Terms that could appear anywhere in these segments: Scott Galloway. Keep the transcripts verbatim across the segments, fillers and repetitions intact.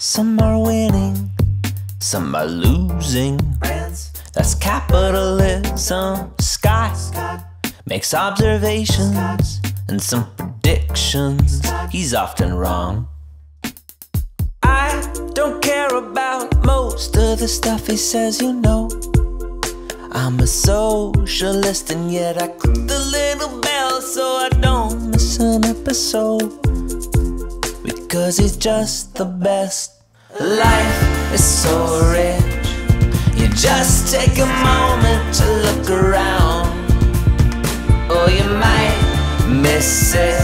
Some are winning, some are losing. That's capitalism. Scott makes observations and some predictions. He's often wrong. I don't care about most of the stuff he says, you know. I'm a socialist and yet I click the little bell so I don't miss an episode, because he's just the best. Life is so rich. You just take a moment to look around, or you might miss it.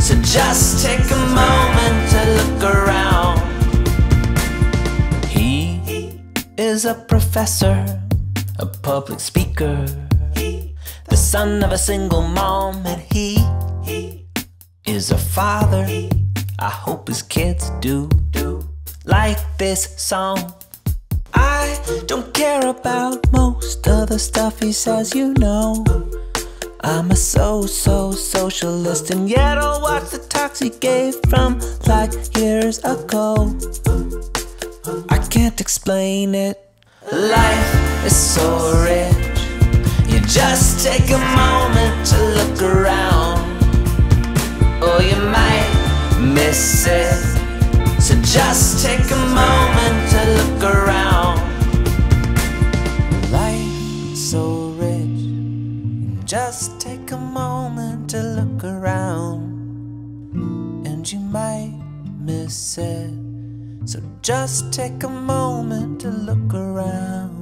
So just take a moment to look around. He is a professor, a public speaker, the son of a single mom, and he is a father. I hope his kids do, do like this song. I don't care about most of the stuff he says, you know. I'm a so-so socialist, and yet I'll watch the talks he gave from like years ago. I can't explain it. Life is so rich. You just take a moment to look around, or you might miss it. So just take a moment to look around. Life is so rich. Just take a moment to look around, and you might miss it. So just take a moment to look around.